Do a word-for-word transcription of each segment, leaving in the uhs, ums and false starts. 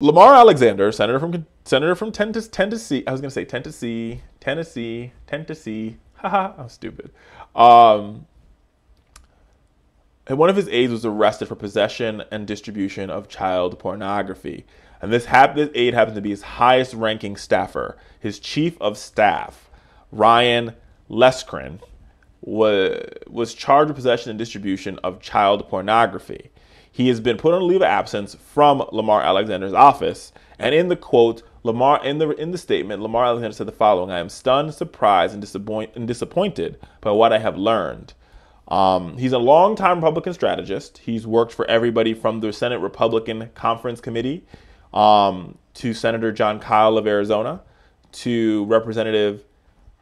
Lamar Alexander, senator from senator from Tennessee. I was going to say Tennessee, Tennessee, Tennessee. Haha, I'm stupid. Um, and one of his aides was arrested for possession and distribution of child pornography. And this, hap this aide happened to be his highest-ranking staffer. His chief of staff, Ryan Loskarn, was was charged with possession and distribution of child pornography. He has been put on a leave of absence from Lamar Alexander's office. And in the quote, Lamar in the in the statement, Lamar Alexander said the following: "I am stunned, surprised, and disappoint and disappointed by what I have learned." Um, he's a longtime Republican strategist. He's worked for everybody from the Senate Republican Conference Committee um, to Senator Jon Kyl of Arizona, to Representative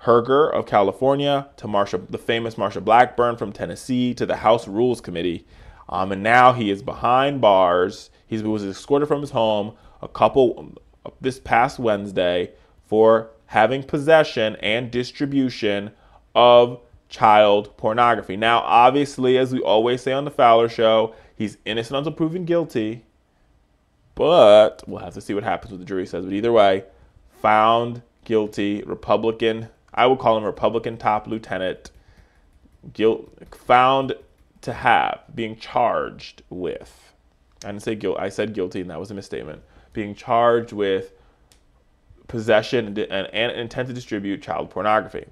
Herger of California, to Marsha, the famous Marsha Blackburn from Tennessee, to the House Rules Committee. Um, and now he is behind bars. He was escorted from his home a couple this past Wednesday for having possession and distribution of child pornography. Now, obviously, as we always say on The Fowler Show, he's innocent until proven guilty. But we'll have to see what happens, what the jury says. But either way, found guilty. Republican, I would call him Republican top lieutenant. Guilt found guilty. To have, being charged with, I didn't say guilt, I said guilty, and that was a misstatement, being charged with possession and, and, and intent to distribute child pornography.